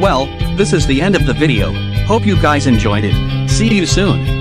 Well, this is the end of the video. Hope you guys enjoyed it. See you soon.